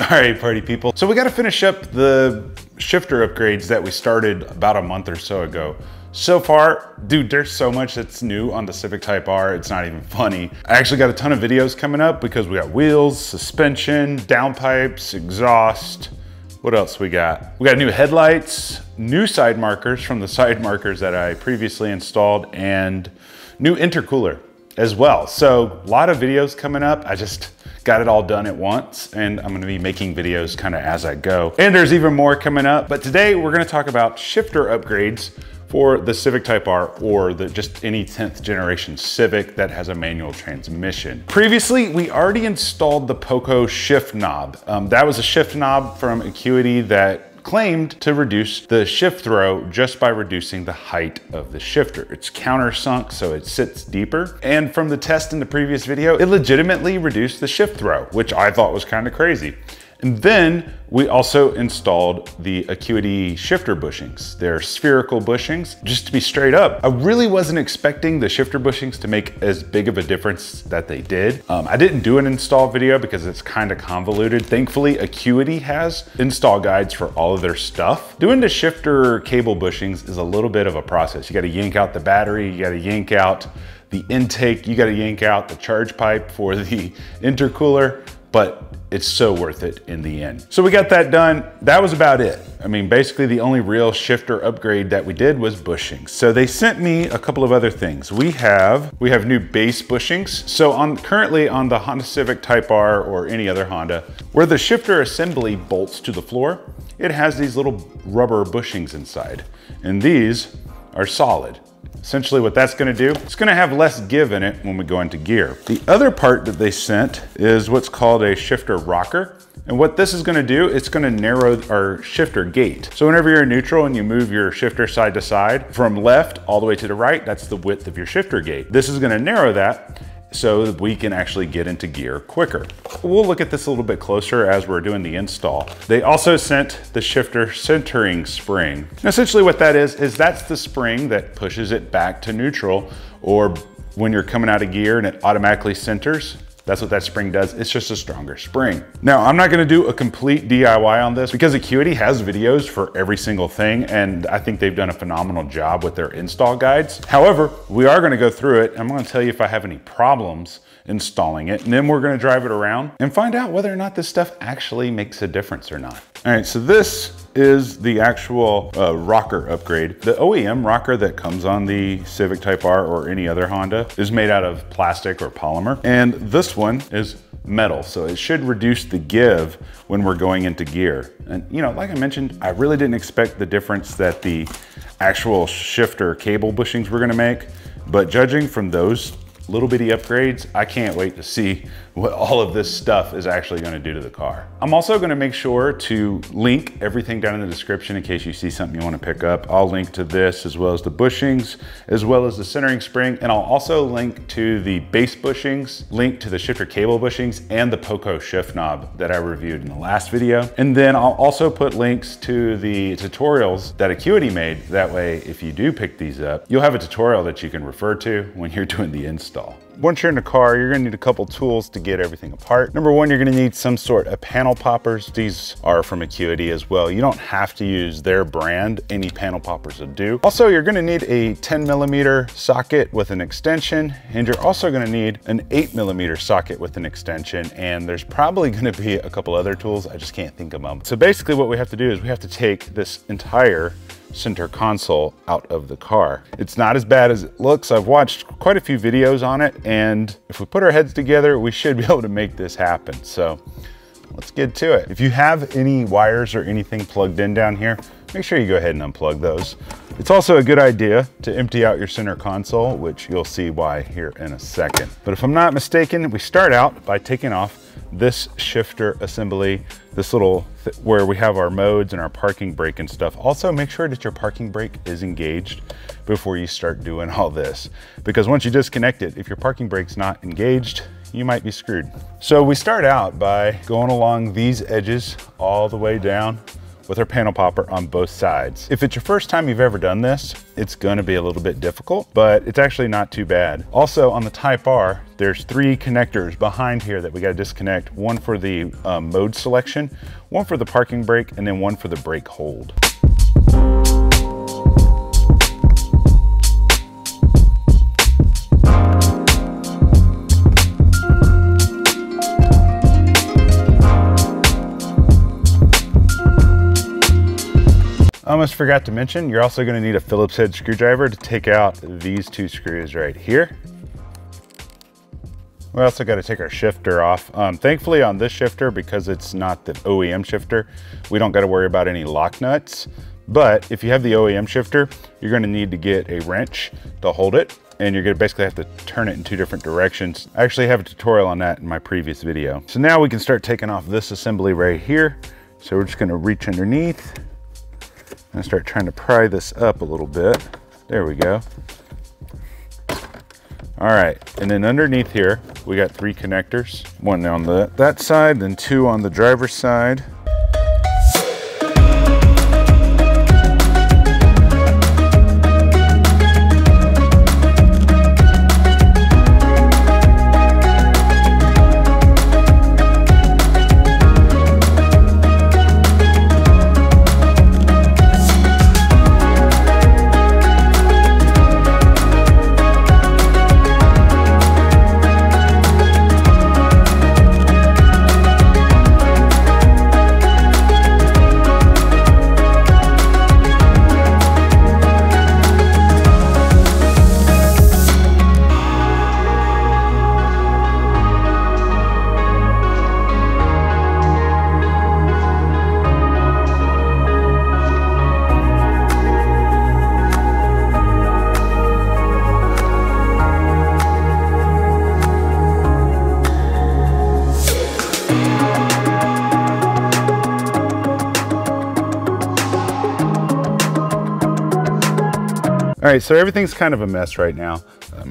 All right, party people. So we got to finish up the shifter upgrades that we started about a month or so ago. So far, dude, there's so much that's new on the Civic Type R, it's not even funny. I actually got a ton of videos coming up because we got wheels, suspension, downpipes, exhaust. What else we got? We got new headlights, new side markers from the side markers that I previously installed, and new intercooler as well. So a lot of videos coming up. I just got it all done at once, and I'm gonna be making videos kind of as I go. And there's even more coming up, but today we're gonna talk about shifter upgrades for the Civic Type R, or just any 10th generation Civic that has a manual transmission. Previously, we already installed the Poco shift knob. That was a shift knob from Acuity that claimed to reduce the shift throw just by reducing the height of the shifter. It's countersunk, so it sits deeper. And from the test in the previous video, it legitimately reduced the shift throw, which I thought was kind of crazy. And then we also installed the Acuity shifter bushings. They're spherical bushings. Just to be straight up, I really wasn't expecting the shifter bushings to make as big of a difference that they did. I didn't do an install video because it's kind of convoluted. Thankfully, Acuity has install guides for all of their stuff. Doing the shifter cable bushings is a little bit of a process. You got to yank out the battery, you got to yank out the intake, you got to yank out the charge pipe for the intercooler, but it's so worth it in the end. So we got that done. That was about it. I mean, basically the only real shifter upgrade that we did was bushings. So they sent me a couple of other things. We have new base bushings. So currently on the Honda Civic Type R, or any other Honda, where the shifter assembly bolts to the floor, it has these little rubber bushings inside. And these are solid. Essentially what that's gonna do, it's gonna have less give in it when we go into gear. The other part that they sent is what's called a shifter rocker. And what this is gonna do, it's gonna narrow our shifter gate. So whenever you're in neutral and you move your shifter side to side, from left all the way to the right, that's the width of your shifter gate. This is gonna narrow that so that we can actually get into gear quicker. We'll look at this a little bit closer as we're doing the install. They also sent the shifter centering spring. And essentially what that is that's the spring that pushes it back to neutral, or when you're coming out of gear and it automatically centers. That's what that spring does. It's just a stronger spring. Now, I'm not gonna do a complete DIY on this because Acuity has videos for every single thing, and I think they've done a phenomenal job with their install guides. However, we are gonna go through it. I'm gonna tell you if I have any problems installing it, and then we're gonna drive it around and find out whether or not this stuff actually makes a difference or not. All right, so this is the actual rocker upgrade. The OEM rocker that comes on the Civic Type R or any other Honda is made out of plastic or polymer, and this one is metal, so it should reduce the give when we're going into gear. And you know, like I mentioned, I really didn't expect the difference that the actual shifter cable bushings were gonna make, but judging from those little bitty upgrades, I can't wait to see what all of this stuff is actually gonna do to the car. I'm also gonna make sure to link everything down in the description in case you see something you wanna pick up. I'll link to this, as well as the bushings, as well as the centering spring, and I'll also link to the base bushings, link to the shifter cable bushings, and the Poco shift knob that I reviewed in the last video. And then I'll also put links to the tutorials that Acuity made. That way, if you do pick these up, you'll have a tutorial that you can refer to when you're doing the install. Once you're in the car, you're gonna need a couple tools to get everything apart. Number one, you're gonna need some sort of panel poppers. These are from Acuity as well. You don't have to use their brand, any panel poppers will do. Also, you're gonna need a 10mm socket with an extension, and you're also gonna need an 8mm socket with an extension, and there's probably gonna be a couple other tools, I just can't think of them. So basically what we have to do is we have to take this entire center console out of the car. It's not as bad as it looks. I've watched quite a few videos on it, and if we put our heads together, we should be able to make this happen. So let's get to it. If you have any wires or anything plugged in down here, make sure you go ahead and unplug those. It's also a good idea to empty out your center console, which you'll see why here in a second. But if I'm not mistaken, we start out by taking off this shifter assembly, this little where we have our modes and our parking brake and stuff. Also make sure that your parking brake is engaged before you start doing all this, because once you disconnect it, if your parking brake's not engaged, you might be screwed. So we start out by going along these edges all the way down with our panel popper on both sides. If it's your first time you've ever done this, it's gonna be a little bit difficult, but it's actually not too bad. Also on the Type R, there's three connectors behind here that we gotta disconnect. One for the mode selection, one for the parking brake, and then one for the brake hold. I almost forgot to mention, you're also gonna need a Phillips head screwdriver to take out these two screws right here. We also gotta take our shifter off. Thankfully on this shifter, because it's not the OEM shifter, we don't gotta worry about any lock nuts. But if you have the OEM shifter, you're gonna need to get a wrench to hold it, and you're gonna basically have to turn it in two different directions. I actually have a tutorial on that in my previous video. So now we can start taking off this assembly right here. So we're just gonna reach underneath. I'm gonna start trying to pry this up a little bit. There we go. All right, and then underneath here, we got three connectors. One on that side, then two on the driver's side. All right, so everything's kind of a mess right now.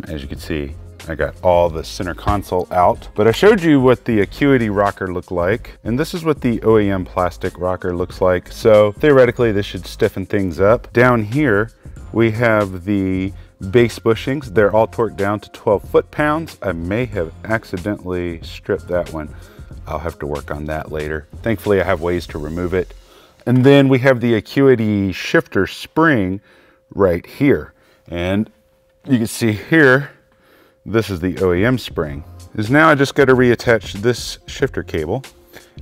As you can see, I got all the center console out, but I showed you what the Acuity rocker looked like, and this is what the OEM plastic rocker looks like. So theoretically, this should stiffen things up. Down here, we have the base bushings. They're all torqued down to 12 foot-pounds. I may have accidentally stripped that one. I'll have to work on that later. Thankfully, I have ways to remove it. And then we have the Acuity shifter spring right here, and you can see here this is the OEM spring. Is now I just got to reattach this shifter cable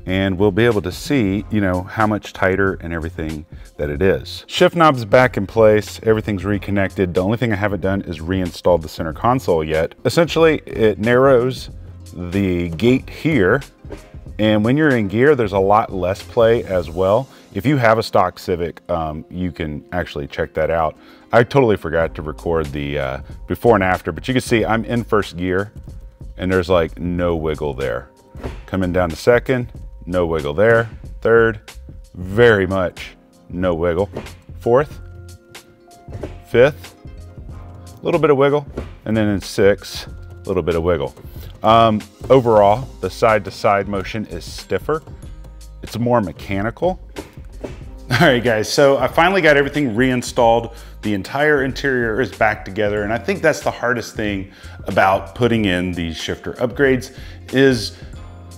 and we'll be able to see, you know, how much tighter and everything that it is. Shift knob's back in place, everything's reconnected. The only thing I haven't done is reinstalled the center console yet. Essentially it narrows the gate here, and when you're in gear there's a lot less play as well. If you have a stock Civic, you can actually check that out. I totally forgot to record the before and after, but you can see I'm in first gear and there's like no wiggle there. Coming down to second, no wiggle there. Third, very much no wiggle. Fourth, fifth, a little bit of wiggle. And then in sixth, a little bit of wiggle. Overall, the side-to-side motion is stiffer. It's more mechanical. All right guys, so I finally got everything reinstalled. The entire interior is back together, and I think that's the hardest thing about putting in these shifter upgrades is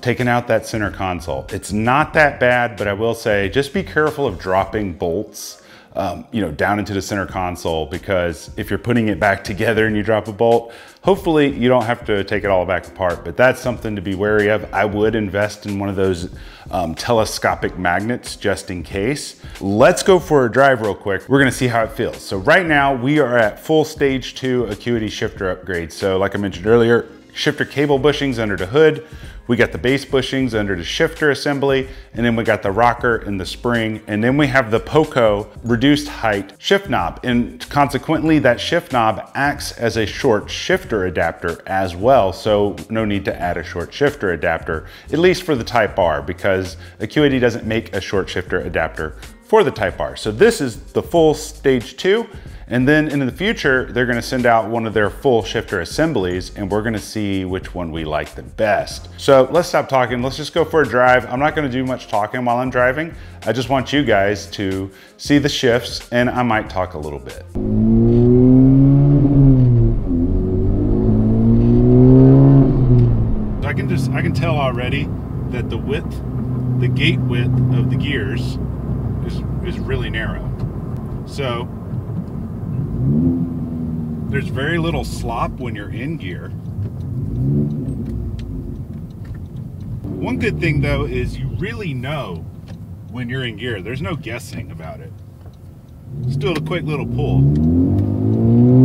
taking out that center console. It's not that bad, but I will say just be careful of dropping bolts down into the center console, because if you're putting it back together and you drop a bolt, hopefully you don't have to take it all back apart, but that's something to be wary of. I would invest in one of those telescopic magnets just in case. Let's go for a drive real quick. We're gonna see how it feels. So right now we are at full stage 2 Acuity shifter upgrade. So like I mentioned earlier, shifter cable bushings under the hood, we got the base bushings under the shifter assembly, and then we got the rocker and the spring, and then we have the Poco reduced height shift knob, and consequently that shift knob acts as a short shifter adapter as well, so no need to add a short shifter adapter, at least for the Type R, because Acuity doesn't make a short shifter adapter for the Type R. So this is the full stage 2. And then in the future, they're gonna send out one of their full shifter assemblies, and we're gonna see which one we like the best. So let's stop talking, let's just go for a drive. I'm not gonna do much talking while I'm driving. I just want you guys to see the shifts, and I might talk a little bit. I can tell already that the width, the gate width of the gears is really narrow. So there's very little slop when you're in gear. One good thing though is you really know when you're in gear. There's no guessing about it. Just do a quick little pull.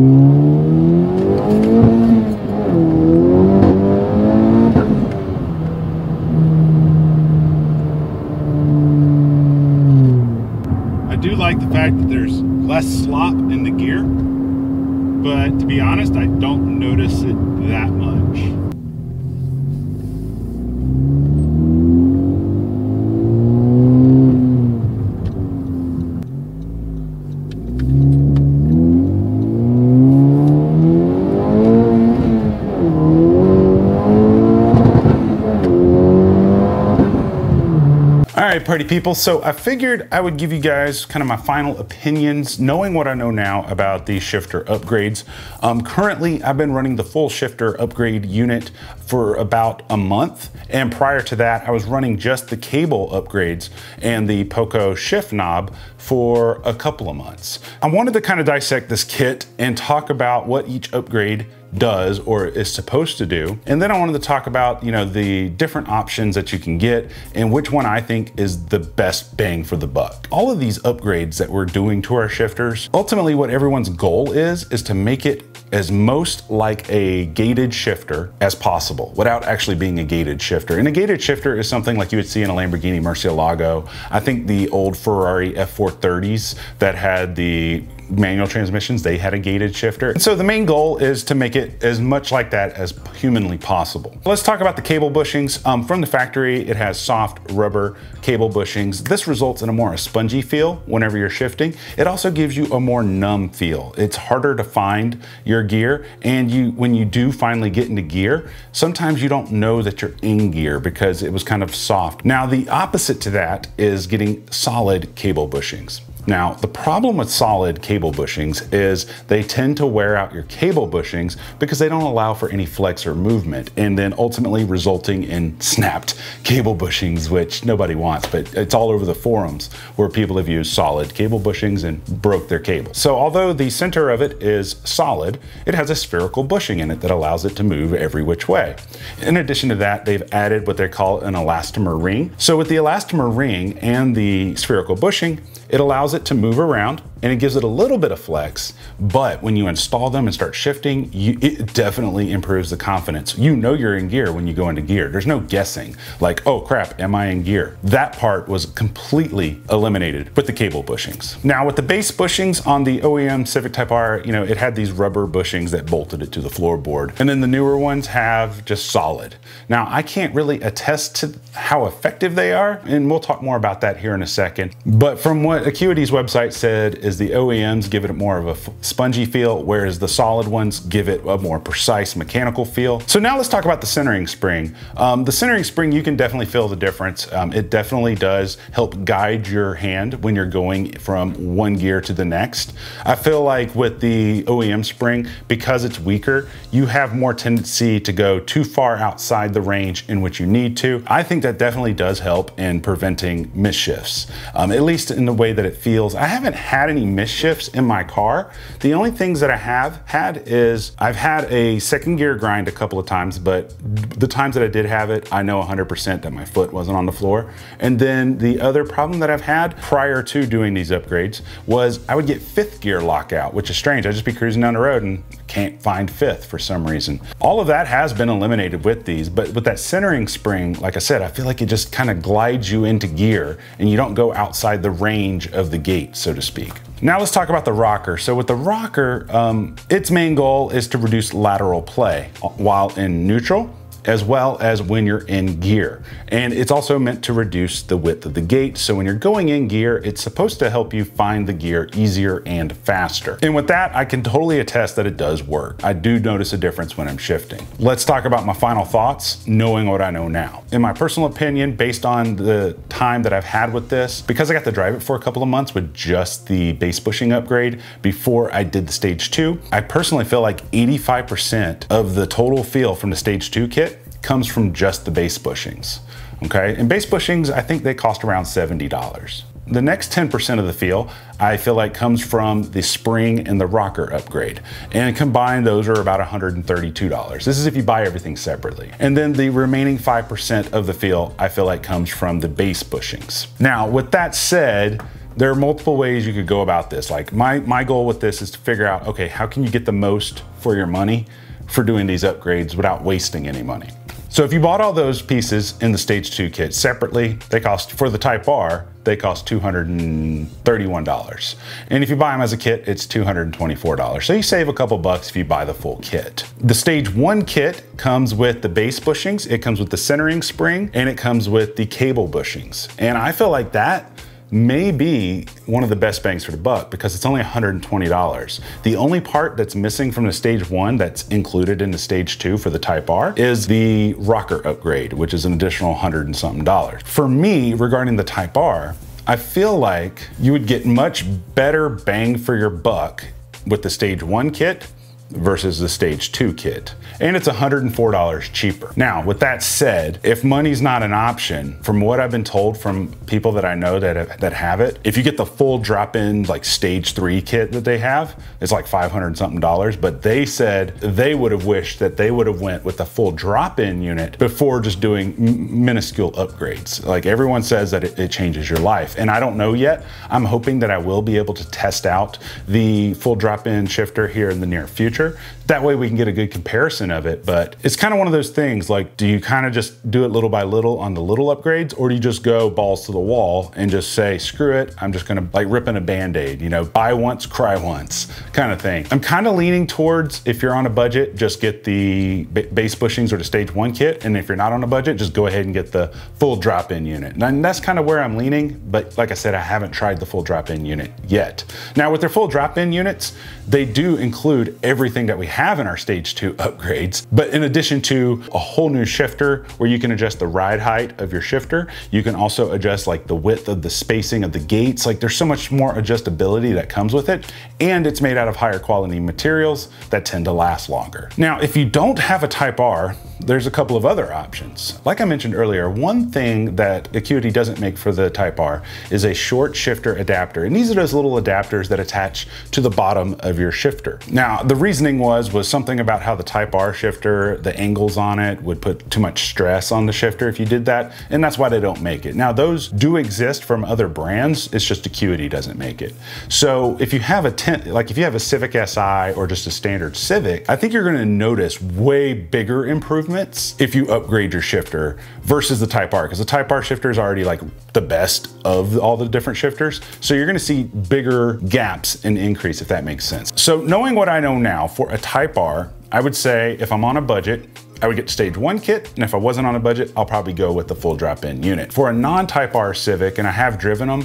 I do like the fact that there's less slop in the gear. But to be honest, I don't notice it that much. All right, party people. So I figured I would give you guys kind of my final opinions, knowing what I know now about the shifter upgrades. Currently, I've been running the full shifter upgrade unit for about a month. And prior to that, I was running just the cable upgrades and the Poco shift knob for a couple of months. I wanted to kind of dissect this kit and talk about what each upgrade does or is supposed to do. And then I wanted to talk about, you know, the different options that you can get and which one I think is the best bang for the buck. All of these upgrades that we're doing to our shifters, ultimately what everyone's goal is to make it as most like a gated shifter as possible without actually being a gated shifter. And a gated shifter is something like you would see in a Lamborghini Murcielago. I think the old Ferrari F430s that had the manual transmissions, they had a gated shifter. And so the main goal is to make it as much like that as humanly possible. Let's talk about the cable bushings. From the factory, it has soft rubber cable bushings. This results in a more spongy feel whenever you're shifting. It also gives you a more numb feel. It's harder to find your gear, and when you do finally get into gear, sometimes you don't know that you're in gear because it was kind of soft. Now, the opposite to that is getting solid cable bushings. Now, the problem with solid cable bushings is they tend to wear out your cable bushings because they don't allow for any flex or movement, and then ultimately resulting in snapped cable bushings, which nobody wants, but it's all over the forums where people have used solid cable bushings and broke their cable. So although the center of it is solid, it has a spherical bushing in it that allows it to move every which way. In addition to that, they've added what they call an elastomer ring. So with the elastomer ring and the spherical bushing, it allows it to move around and it gives it a little bit of flex, but when you install them and start shifting, it definitely improves the confidence. You know you're in gear when you go into gear. There's no guessing like, oh crap, am I in gear? That part was completely eliminated with the cable bushings. Now with the base bushings on the OEM Civic Type R, you know, it had these rubber bushings that bolted it to the floorboard. And then the newer ones have just solid. Now I can't really attest to how effective they are, and we'll talk more about that here in a second. But from what Acuity's website said is the OEMs give it more of a spongy feel, whereas the solid ones give it a more precise mechanical feel. So now let's talk about the centering spring. The centering spring, you can definitely feel the difference. It definitely does help guide your hand when you're going from one gear to the next. I feel like with the OEM spring, because it's weaker, you have more tendency to go too far outside the range in which you need to. I think that definitely does help in preventing misshifts, at least in the way that it feels. I haven't had any misshifts in my car. The only things that I have had is I've had a second gear grind a couple of times, but the times that I did have it, I know 100% that my foot wasn't on the floor. And then the other problem that I've had prior to doing these upgrades was I would get fifth gear lockout, which is strange. I'd just be cruising down the road and can't find fifth for some reason. All of that has been eliminated with these, but with that centering spring, like I said, I feel like it just kind of glides you into gear and you don't go outside the range of the gate, so to speak. Now let's talk about the rocker. So with the rocker, its main goal is to reduce lateral play while in neutral. as well as when you're in gear. And it's also meant to reduce the width of the gate. So when you're going in gear, it's supposed to help you find the gear easier and faster. And with that, I can totally attest that it does work. I do notice a difference when I'm shifting. Let's talk about my final thoughts, knowing what I know now. In my personal opinion, based on the time that I've had with this, because I got to drive it for a couple of months with just the base bushing upgrade before I did the stage 2, I personally feel like 85% of the total feel from the stage 2 kit comes from just the base bushings, okay? And base bushings, I think they cost around $70. The next 10% of the feel, I feel like comes from the spring and the rocker upgrade. And combined, those are about $132. This is if you buy everything separately. And then the remaining 5% of the feel, I feel like comes from the base bushings. Now, with that said, there are multiple ways you could go about this. Like my goal with this is to figure out, okay, how can you get the most for your money for doing these upgrades without wasting any money? So if you bought all those pieces in the stage 2 kit separately, they cost, for the Type R, they cost $231. And if you buy them as a kit, it's $224. So you save a couple bucks if you buy the full kit. The stage 1 kit comes with the base bushings, it comes with the centering spring, and it comes with the cable bushings. And I feel like that may be one of the best bangs for the buck because it's only $120. The only part that's missing from the stage 1 that's included in the stage 2 for the Type R is the rocker upgrade, which is an additional $100 and something. For me, regarding the Type R, I feel like you would get much better bang for your buck with the stage 1 kit versus the stage 2 kit. And it's $104 cheaper. Now, with that said, if money's not an option, from what I've been told from people that I know that have it, if you get the full drop-in like stage 3 kit that they have, it's like $500 and something, but they said they would have wished that they would have went with the full drop-in unit before just doing minuscule upgrades. Like everyone says that it changes your life. And I don't know yet. I'm hoping that I will be able to test out the full drop-in shifter here in the near future. That way we can get a good comparison of it, but it's kind of one of those things like, do you kind of just do it little by little on the little upgrades, or do you just go balls to the wall and just say, screw it, I'm just gonna, like ripping a Band-Aid, you know, buy once, cry once kind of thing. I'm kind of leaning towards, if you're on a budget, just get the base bushings or the stage 1 kit, and if you're not on a budget, just go ahead and get the full drop-in unit. And that's kind of where I'm leaning, but like I said, I haven't tried the full drop-in unit yet. Now with their full drop-in units, they do include everything that we have in our stage 2 upgrades, but in addition to a whole new shifter where you can adjust the ride height of your shifter, you can also adjust like the width of the spacing of the gates. Like there's so much more adjustability that comes with it, and it's made out of higher quality materials that tend to last longer. Now, if you don't have a Type R, there's a couple of other options. Like I mentioned earlier, one thing that Acuity doesn't make for the Type R is a short shifter adapter. And these are those little adapters that attach to the bottom of your shifter. Now, the reasoning was something about how the Type R shifter, the angles on it would put too much stress on the shifter if you did that. And that's why they don't make it. Now, those do exist from other brands. It's just Acuity doesn't make it. So if you have a Civic SI or just a standard Civic, I think you're gonna notice way bigger improvements if you upgrade your shifter versus the Type R, because the Type R shifter is already like the best of all the different shifters. So you're gonna see bigger gaps in increase, if that makes sense. So knowing what I know now for a Type R, I would say if I'm on a budget, I would get stage 1 kit, and if I wasn't on a budget, I'll probably go with the full drop-in unit. For a non-Type R Civic, and I have driven them,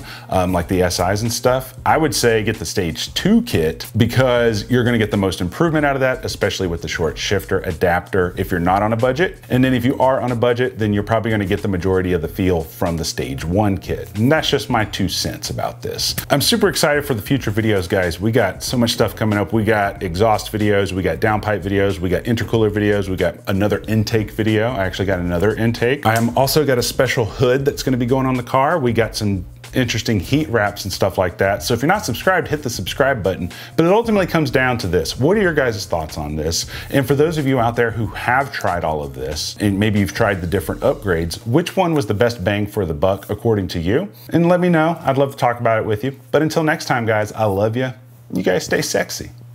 like the SIs and stuff, I would say get the stage 2 kit because you're gonna get the most improvement out of that, especially with the short shifter adapter if you're not on a budget. And then if you are on a budget, then you're probably gonna get the majority of the feel from the stage 1 kit. And that's just my 2 cents about this. I'm super excited for the future videos, guys. We got so much stuff coming up. We got exhaust videos, we got downpipe videos, we got intercooler videos, we got another intake video. I actually got another intake. I'm also got a special hood that's gonna be going on the car. We got some interesting heat wraps and stuff like that. So if you're not subscribed, hit the subscribe button. But it ultimately comes down to this. What are your guys' thoughts on this? And for those of you out there who have tried all of this, and maybe you've tried the different upgrades, which one was the best bang for the buck according to you? And let me know. I'd love to talk about it with you. But until next time, guys, I love you. You guys stay sexy.